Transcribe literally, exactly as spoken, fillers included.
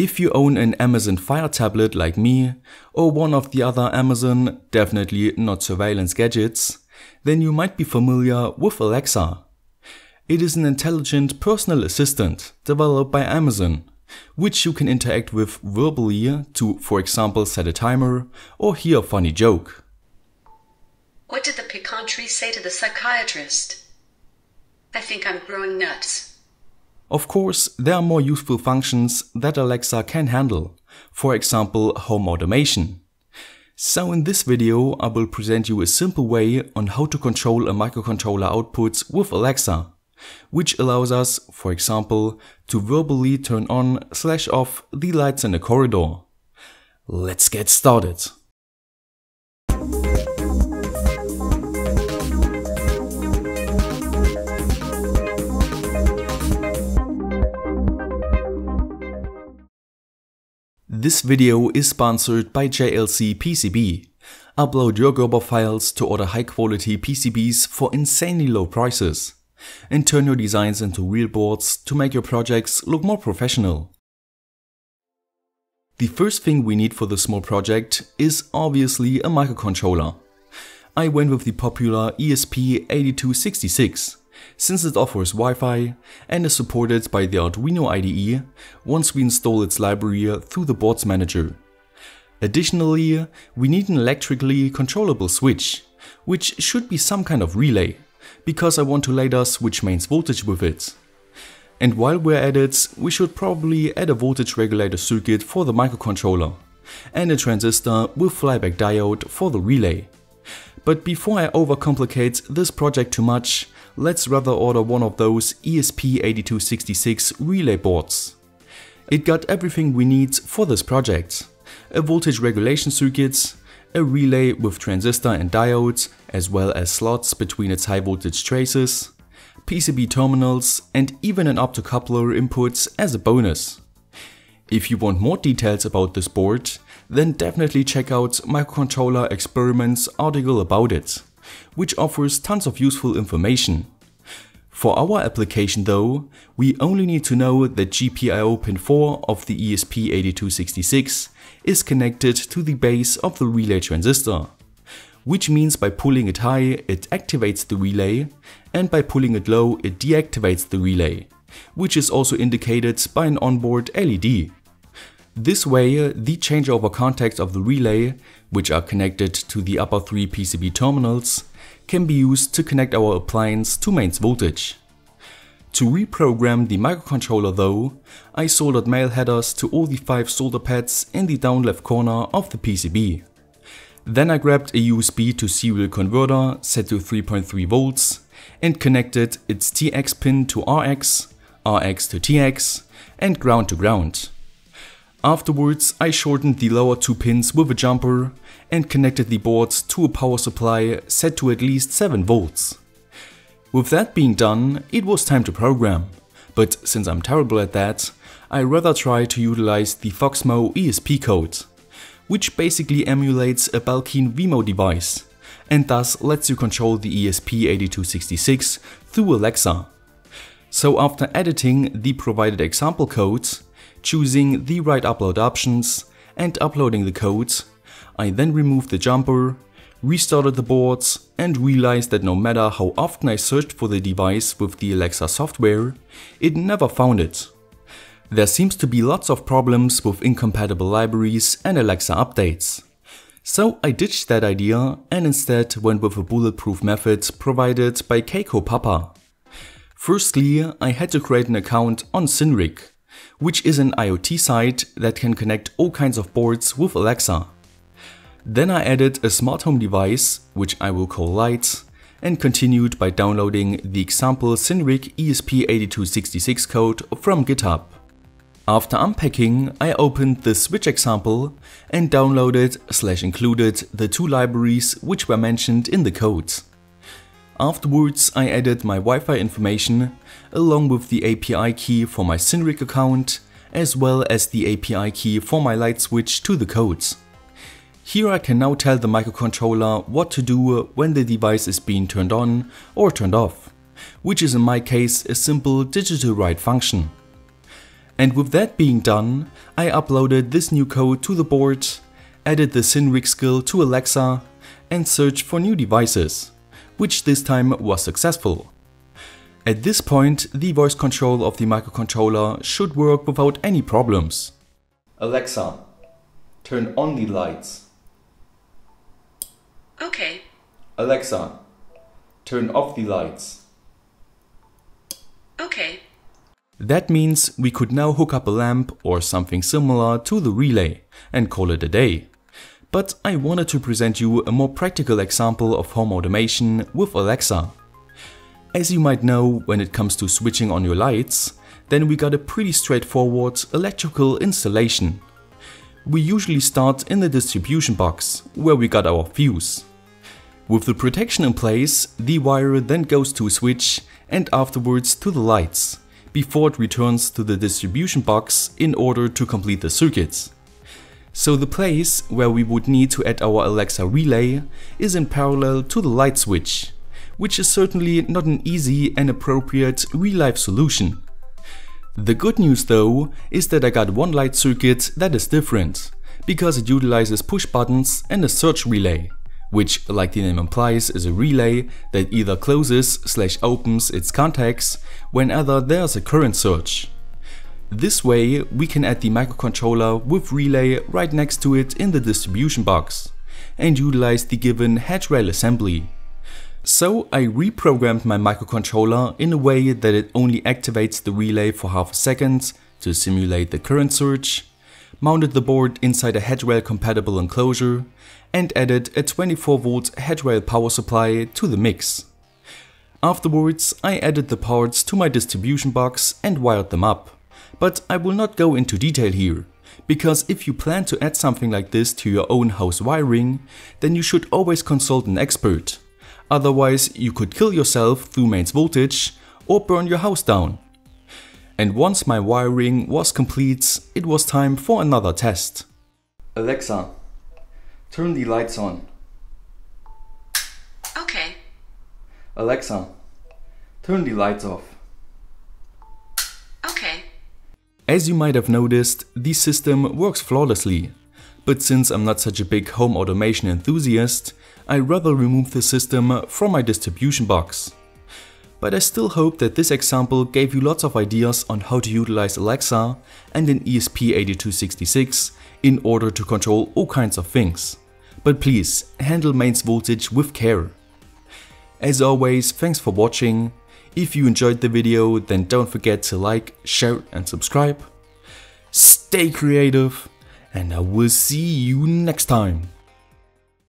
If you own an Amazon Fire Tablet like me, or one of the other Amazon, definitely not surveillance gadgets, then you might be familiar with Alexa. It is an intelligent personal assistant developed by Amazon, which you can interact with verbally to, for example, set a timer or hear a funny joke. What did the pecan tree say to the psychiatrist? I think I'm growing nuts. Of course, there are more useful functions that Alexa can handle, for example, home automation. So in this video, I will present you a simple way on how to control a microcontroller outputs with Alexa, which allows us, for example, to verbally turn on slash off the lights in the corridor. Let's get started. This video is sponsored by J L C P C B. Upload your Gerber files to order high quality P C Bs for insanely low prices, and turn your designs into real boards to make your projects look more professional. The first thing we need for this small project is obviously a microcontroller. I went with the popular E S P eighty-two sixty-six, since it offers Wi-Fi and is supported by the Arduino I D E once we install its library through the board's manager. Additionally, we need an electrically controllable switch, which should be some kind of relay, because I want to later switch mains voltage with it. And while we're at it, we should probably add a voltage regulator circuit for the microcontroller and a transistor with flyback diode for the relay. But before I overcomplicate this project too much, let's rather order one of those E S P eighty-two sixty-six relay boards. It got everything we need for this project: a voltage regulation circuit, a relay with transistor and diodes, as well as slots between its high voltage traces, P C B terminals, and even an optocoupler input as a bonus. If you want more details about this board, then definitely check out Microcontroller Experiments article about it, which offers tons of useful information. For our application though, we only need to know that G P I O pin four of the E S P eighty-two sixty-six is connected to the base of the relay transistor, which means by pulling it high it activates the relay, and by pulling it low it deactivates the relay, which is also indicated by an onboard L E D. This way, the changeover contacts of the relay, which are connected to the upper three P C B terminals, can be used to connect our appliance to mains voltage. To reprogram the microcontroller though, I soldered male headers to all the five solder pads in the down left corner of the P C B. Then I grabbed a U S B to serial converter set to three point three volts and connected its T X pin to R X, R X to T X, and ground to ground. Afterwards, I shortened the lower two pins with a jumper and connected the board to a power supply set to at least seven volts. With that being done, it was time to program, but since I'm terrible at that, I rather try to utilize the FauxMo E S P code, which basically emulates a Belkin Wemo device and thus lets you control the E S P eighty-two sixty-six through Alexa. So after editing the provided example code, choosing the right upload options and uploading the code, I then removed the jumper, restarted the boards, and realized that no matter how often I searched for the device with the Alexa software, it never found it. There seems to be lots of problems with incompatible libraries and Alexa updates. So I ditched that idea and instead went with a bulletproof method provided by Keiko Papa. Firstly, I had to create an account on Sinric, which is an I O T site that can connect all kinds of boards with Alexa. Then I added a smart home device, which I will call Light, and continued by downloading the example Sinric E S P eighty-two sixty-six code from GitHub. After unpacking, I opened the switch example and downloaded slash included the two libraries which were mentioned in the code. Afterwards, I added my Wi-Fi information along with the A P I key for my Sinric account, as well as the A P I key for my light switch to the code. Here I can now tell the microcontroller what to do when the device is being turned on or turned off, which is in my case a simple digital write function. And with that being done, I uploaded this new code to the board, added the Sinric skill to Alexa, and searched for new devices, which this time was successful. At this point, the voice control of the microcontroller should work without any problems. Alexa, turn on the lights. Okay. Alexa, turn off the lights. Okay. That means we could now hook up a lamp or something similar to the relay and call it a day. But I wanted to present you a more practical example of home automation with Alexa. As you might know, when it comes to switching on your lights, then we got a pretty straightforward electrical installation. We usually start in the distribution box, where we got our fuse. With the protection in place, the wire then goes to a switch and afterwards to the lights, before it returns to the distribution box in order to complete the circuits. So the place where we would need to add our Alexa relay is in parallel to the light switch, which is certainly not an easy and appropriate real-life solution. The good news though is that I got one light circuit that is different, because it utilizes push buttons and a search relay, which, like the name implies, is a relay that either closes slash opens its contacts whenever there's a current search. This way we can add the microcontroller with relay right next to it in the distribution box and utilize the given head rail assembly. So I reprogrammed my microcontroller in a way that it only activates the relay for half a second to simulate the current surge, mounted the board inside a headrail compatible enclosure, and added a twenty-four volt headrail power supply to the mix. Afterwards, I added the parts to my distribution box and wired them up, but I will not go into detail here. Because if you plan to add something like this to your own house wiring, then you should always consult an expert. Otherwise, you could kill yourself through mains voltage or burn your house down. And once my wiring was complete, it was time for another test. Alexa, turn the lights on. Okay. Alexa, turn the lights off. Okay. As you might have noticed, the system works flawlessly. But since I'm not such a big home automation enthusiast, I rather remove the system from my distribution box. But I still hope that this example gave you lots of ideas on how to utilize Alexa and an E S P eighty-two sixty-six in order to control all kinds of things. But please, handle mains voltage with care. As always, thanks for watching. If you enjoyed the video, then don't forget to like, share and subscribe. Stay creative, and I will see you next time.